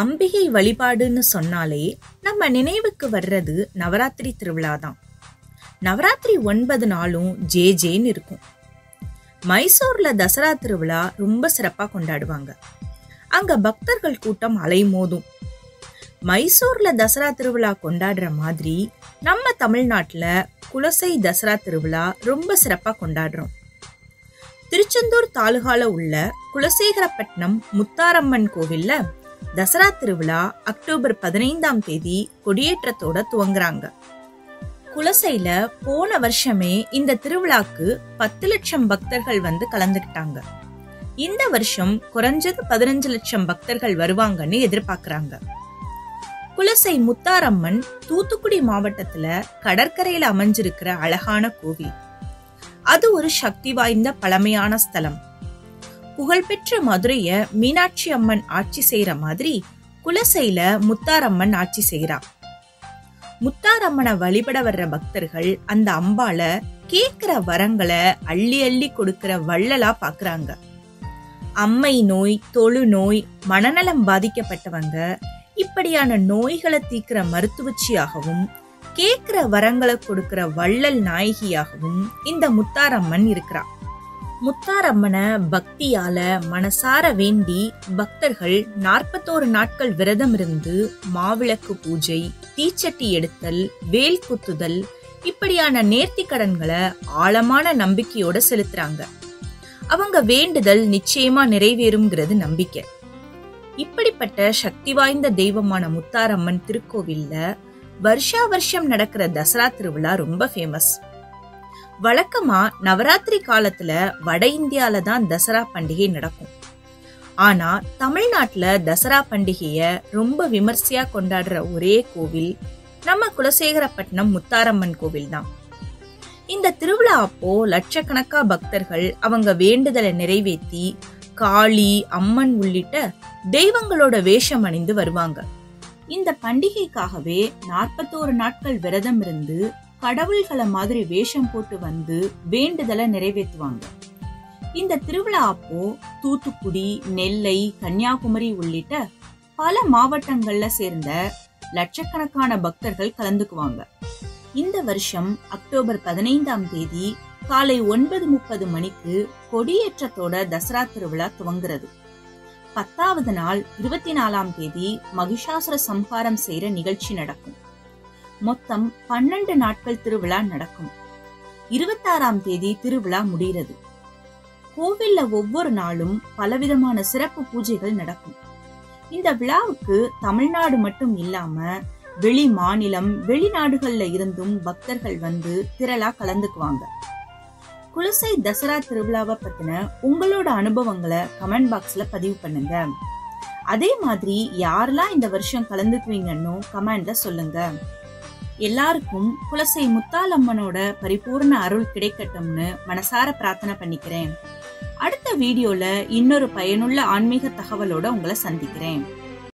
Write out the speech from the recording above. அம்பிகை வழிபாடுன்னு சொன்னாலே நம்ம நினைவுக்கு வர்றது நவராத்திரி திருவிழா தான். நவராத்திரி 9 நாளும் ஜே ஜேன்னு இருக்கும். மைசூர்ல தசரா திருவிழா ரொம்ப சிறப்பாக கொண்டாடுவாங்க. அங்க பக்தர்கள் கூட்டம் அலைமோதும். மைசூர்ல தசரா திருவிழா கொண்டாடுற மாதிரி நம்ம தமிழ்நாட்டில் குலசை தசரா திருவிழா ரொம்ப சிறப்பாக கொண்டாடுறோம். திருச்செந்தூர் தாலுகால உள்ள குலசேகரப்பட்டினம் முத்தாரம்மன் கோவில்ல தசரா திருவிழா அக்டோபர் 15ஆம் தேதி கொடியேற்றத்தோட துவங்குறாங்க. குலசையில போன வருஷமே இந்த திருவிழாக்கு 10 லட்சம் பக்தர்கள் வந்து கலந்துக்கிட்டாங்க. இந்த வருஷம் குறைஞ்சது 15 லட்சம் பக்தர்கள் வருவாங்கன்னு எதிர்பார்க்கறாங்க. குலசை முத்தாரம்மன் தூத்துக்குடி மாவட்டத்துல கடற்கரையில அமைஞ்சிருக்கிற அழகான கோவில். அது ஒரு சக்தி வாய்ந்த பழமையான ஸ்தலம். புகழ்பெற்ற மதுரையை மீனாட்சி அம்மன் ஆட்சி செய்யற மாதிரி குலசையில முத்தாரம்மன் ஆட்சி செய்யறா. முத்தாரம்மனை வழிபட வர்ற பக்தர்கள் அந்த அம்பால கேக்குற வரங்களை அள்ளி அள்ளி கொடுக்கிற வள்ளலா பாக்குறாங்க. அம்மை நோய், தொழு நோய், மனநலம் பாதிக்கப்பட்டவங்க இப்படியான நோய்களை தீக்கிற மருத்துவச்சியாகவும் கேக்குற வரங்களை கொடுக்கிற வள்ளல் நாயகியாகவும் இந்த முத்தாரம்மன் இருக்கிறா. முத்தாரம்மனை பக்தியால மனசார வேண்டி பக்தர்கள் 41 நாட்கள் விரதம் இருந்து மாவிளக்கு பூஜை, தீச்சட்டி எடுத்தல், வேல் குத்துதல் இப்படியான நேர்த்தி கடன்களை ஆழமான நம்பிக்கையோட செலுத்துறாங்க. அவங்க வேண்டுதல் நிச்சயமா நிறைவேறும்ங்கிறது நம்பிக்கை. இப்படிப்பட்ட சக்தி வாய்ந்த தெய்வமான முத்தாரம்மன் திருக்கோவில்ல வருஷா வருஷம் நடக்கிற தசரா திருவிழா ரொம்ப ஃபேமஸ். வழக்கமா நவராத்திரி காலத்துல வட இந்தியால தான் தசரா பண்டிகை நடக்கும். ஆனா தமிழ்நாட்டுல தசரா பண்டிகைய ரொம்ப விமர்சையா கொண்டாடுற ஒரே கோவில் நம்ம குலசேகரப்பட்டினம் முத்தாரம்மன் கோவில் தான். இந்த திருவிழா அப்போ லட்சக்கணக்கா பக்தர்கள் அவங்க வேண்டுதலை நிறைவேற்றி காளி, அம்மன் உள்ளிட்ட தெய்வங்களோட வேஷம் அணிந்து வருவாங்க. இந்த பண்டிகைக்காகவே 41 நாட்கள் விரதம் இருந்து கடவுள்களை மாதிரி வேஷம் போட்டு வந்து வேண்டுதலை நிறைவேற்றுவாங்க. இந்த திருவிழா அப்போ தூத்துக்குடி, நெல்லை, கன்னியாகுமரி உள்ளிட்ட பல மாவட்டங்கள்ல சேர்ந்த லட்சக்கணக்கான பக்தர்கள் கலந்துக்குவாங்க. இந்த வருஷம் அக்டோபர் 15ஆம் தேதி காலை 9:30 மணிக்கு கொடியேற்றத்தோட தசரா திருவிழா துவங்குறது. 10ஆவது நாள் 24ஆம் தேதி மகிஷாசுர சம்ஹாரம் செய்யற நிகழ்ச்சி நடக்கும். மொத்தம் 12 நாட்கள் திருவிழா நடக்கும். 26ஆம் தேதி திருவிழா முடிகிறது. கோவில்ல ஒவ்வொரு நாளும் பலவிதமான சிறப்பு பூஜைகள் நடக்கும். இந்த விழாவுக்கு தமிழ்நாடு மட்டும் இல்லாம வெளி மாநிலம், வெளிநாடுகள்ல இருந்தும் பக்தர்கள் வந்து திரளா கலந்துக்குவாங்க. குலசை தசரா திருவிழாவை பத்தின உங்களோட அனுபவங்களை கமெண்ட் பாக்ஸ்ல பதிவு பண்ணுங்க. அதே மாதிரி யாரெல்லாம் இந்த வருஷம் கலந்துக்குவீங்கன்னு கமெண்ட்ல சொல்லுங்க. எல்லாருக்கும் குலசை முத்தாலம்மனோட பரிபூர்ண அருள் கிடைக்கட்டும்னு மனசார பிரார்த்தனை பண்ணிக்கிறேன். அடுத்த வீடியோல இன்னொரு பயனுள்ள ஆன்மீக தகவலோட உங்களை சந்திக்கிறேன்.